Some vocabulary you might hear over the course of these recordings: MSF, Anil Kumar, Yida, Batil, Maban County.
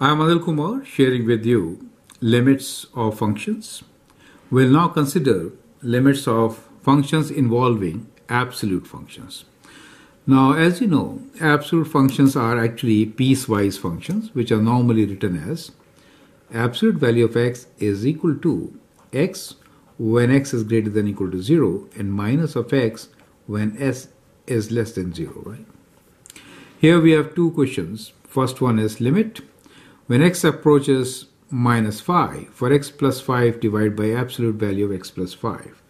I am Anil Kumar sharing with you limits of functions. We will now consider limits of functions involving absolute functions. Now, as you know, absolute functions are actually piecewise functions, which are normally written as absolute value of x is equal to x when x is greater than or equal to 0 and minus of x when s is less than 0, right? Here we have two questions. First one is limit. When x approaches minus 5, for x plus 5 divided by absolute value of x plus 5.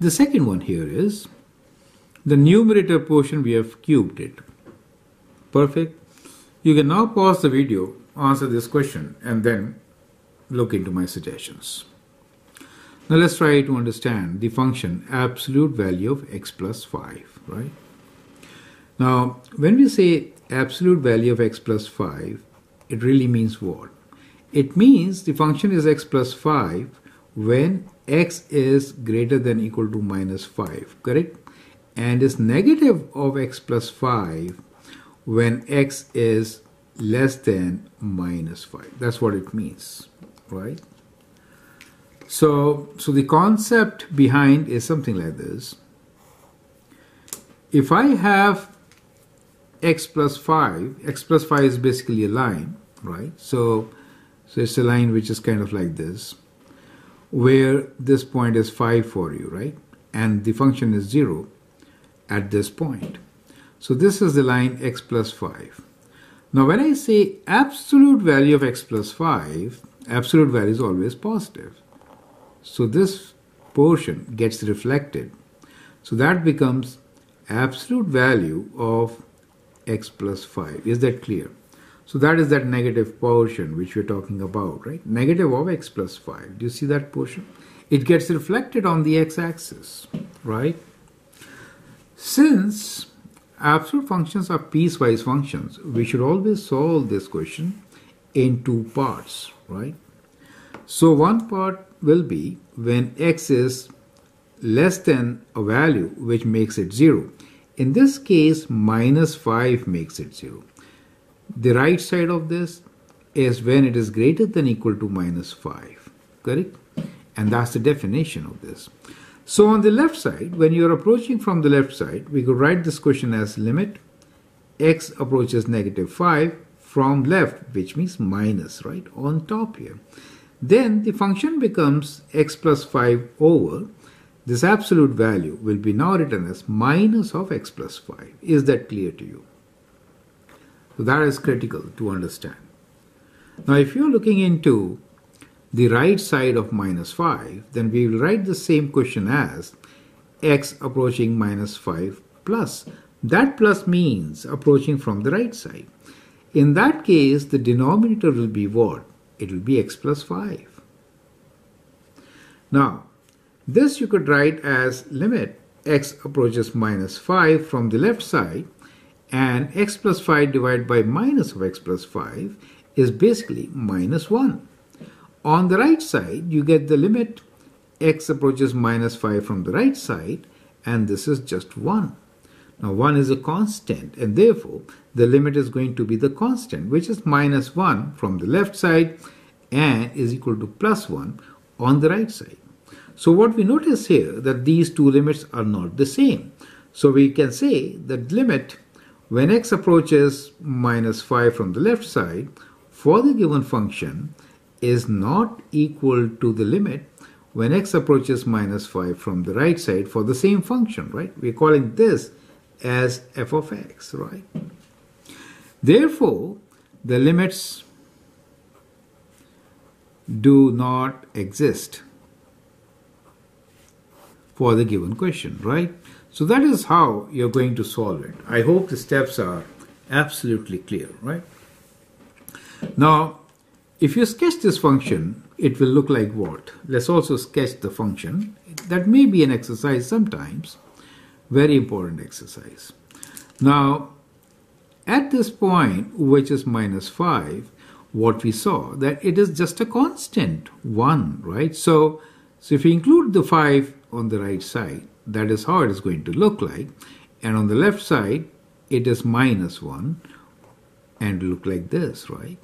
The second one here is the numerator portion, we have cubed it. Perfect. You can now pause the video, answer this question, and then look into my suggestions. Now let's try to understand the function absolute value of x plus 5, right? Now, when we say absolute value of x plus 5, it really means what? It means the function is x plus 5 when x is greater than or equal to minus 5, correct? And is negative of x plus 5 when x is less than minus 5. That's what it means, right? So the concept behind is something like this. If I have x plus 5 is basically a line, right? So it's a line which is kind of like this, where this point is 5 for you, right? And the function is 0 at this point. So this is the line x plus 5. Now when I say absolute value of x plus 5, absolute value is always positive. So this portion gets reflected. So that becomes absolute value of x plus 5. Is that clear? So that is that negative portion which we're talking about, right? Negative of x plus 5. Do you see that portion? It gets reflected on the x-axis, right? Since absolute functions are piecewise functions, we should always solve this question in two parts, right? So one part will be when x is less than a value which makes it 0. In this case, minus 5 makes it 0. The right side of this is when it is greater than or equal to minus 5, correct? And that's the definition of this. So on the left side, when you're approaching from the left side, we could write this question as limit x approaches negative 5 from left, which means minus, right, on top here. Then the function becomes x plus 5 over, this absolute value will be now written as minus of x plus 5. Is that clear to you? So that is critical to understand. Now if you're looking into the right side of minus 5, then we will write the same question as x approaching minus 5 plus. That plus means approaching from the right side. In that case, the denominator will be what? It will be x plus 5. Now, this you could write as limit x approaches minus 5 from the left side, and x plus 5 divided by minus of x plus 5 is basically minus 1. On the right side, you get the limit x approaches minus 5 from the right side, and this is just 1. Now 1 is a constant, and therefore the limit is going to be the constant, which is minus 1 from the left side and is equal to plus 1 on the right side. So what we notice here that these two limits are not the same. So we can say that limit when x approaches minus 5 from the left side for the given function is not equal to the limit when x approaches minus 5 from the right side for the same function, right? We're calling this as f of x, right? Therefore, the limits do not exist for the given question, right? So that is how you're going to solve it. I hope the steps are absolutely clear, right? Now, if you sketch this function, it will look like what? Let's also sketch the function. That may be an exercise sometimes. Very important exercise. Now, at this point, which is minus 5, what we saw, that it is just a constant, 1, right? So if you include the 5 on the right side, that is how it is going to look like. And on the left side, it is minus 1 and look like this, right?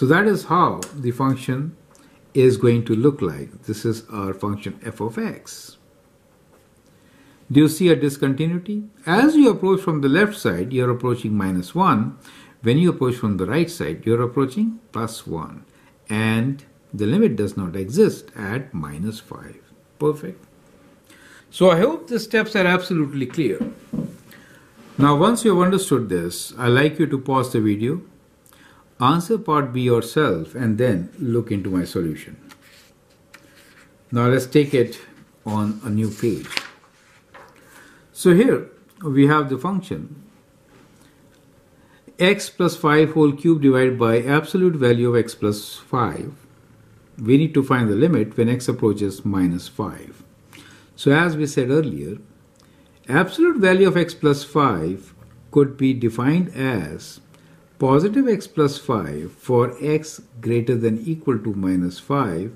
So that is how the function is going to look like. This is our function f of x. Do you see a discontinuity? As you approach from the left side, you are approaching -1. When you approach from the right side, you are approaching +1. And the limit does not exist at -5. Perfect. So I hope the steps are absolutely clear. Now once you have understood this, I'd like you to pause the video, answer part B yourself, and then look into my solution. Now let's take it on a new page. So here we have the function x plus 5 whole cube divided by absolute value of x plus 5. We need to find the limit when x approaches -5. So as we said earlier, absolute value of x plus 5 could be defined as positive x plus 5 for x greater than equal to -5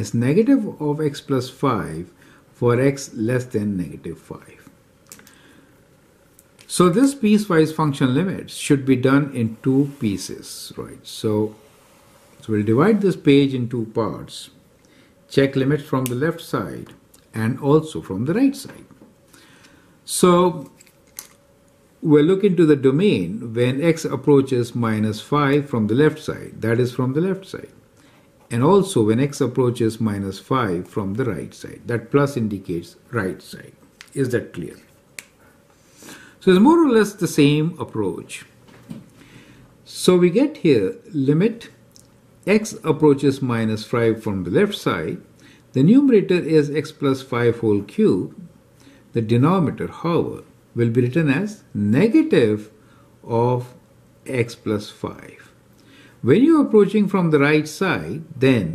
as negative of x plus 5 for x less than -5. So this piecewise function limits should be done in two pieces, right? So we'll divide this page in two parts. Check limits from the left side and also from the right side. So we'll look into the domain when x approaches -5 from the left side, that is from the left side, and also when x approaches -5 from the right side, that plus indicates right side. Is that clear? So it's more or less the same approach. So we get here limit x approaches -5 from the left side. The numerator is x plus 5 whole cube. The denominator, however, will be written as negative of x plus 5. When you are approaching from the right side, then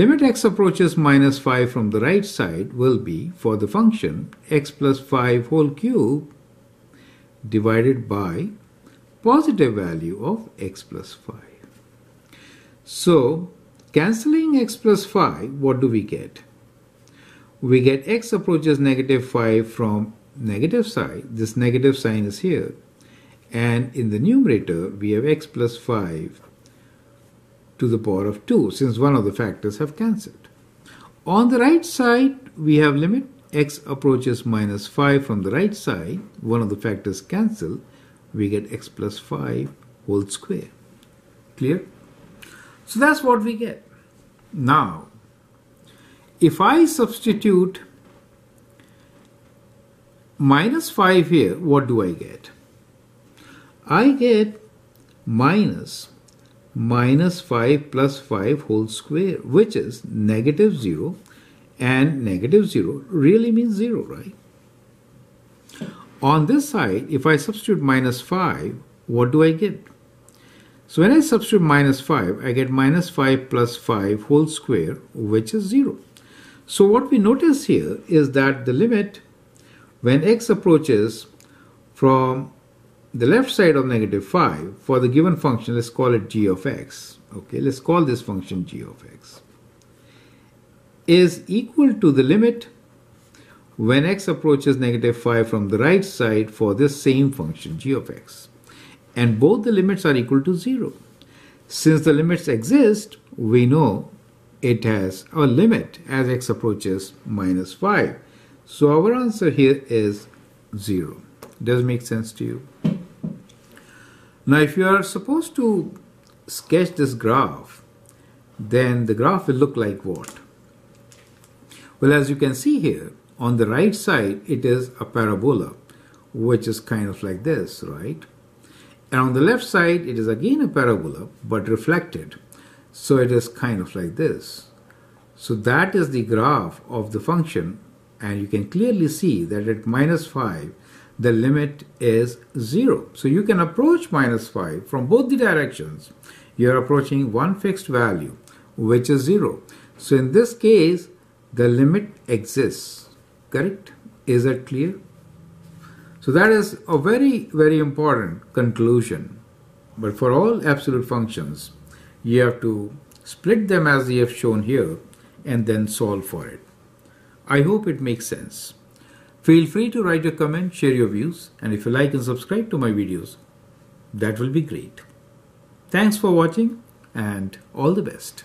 limit x approaches -5 from the right side will be for the function x plus 5 whole cube divided by positive value of x plus 5. So cancelling x plus 5, what do we get? We get x approaches -5 from negative side. This negative sign is here, and in the numerator we have x plus 5 to the power of 2, since one of the factors have cancelled. On the right side we have limit x approaches -5 from the right side. One of the factors cancel. We get x plus 5 whole square. Clear? So that's what we get. Now if I substitute -5 here, what do I get? I get minus 5 plus 5 whole square, which is -0, and -0 really means 0, right? On this side, if I substitute -5, what do I get? So when I substitute -5, I get -5 plus 5 whole square, which is 0. So what we notice here is that the limit when x approaches from the left side of -5 for the given function, let's call it g of x, okay, let's call this function g of x, is equal to the limit when x approaches -5 from the right side for this same function g of x. And both the limits are equal to 0. Since the limits exist, we know it has a limit as x approaches -5. So our answer here is 0. Does it make sense to you? Now if you are supposed to sketch this graph, then the graph will look like what? Well, as you can see here, on the right side it is a parabola, which is kind of like this, right? And on the left side it is again a parabola, but reflected. So it is kind of like this. So that is the graph of the function, and you can clearly see that at -5 the limit is 0. So you can approach -5 from both the directions. You are approaching one fixed value, which is 0. So in this case the limit exists. Correct? Is that clear? So that is a very, very important conclusion. But for all absolute functions, you have to split them as they have shown here and then solve for it. I hope it makes sense. Feel free to write your comment, share your views, and if you like and subscribe to my videos, that will be great. Thanks for watching. and all the best.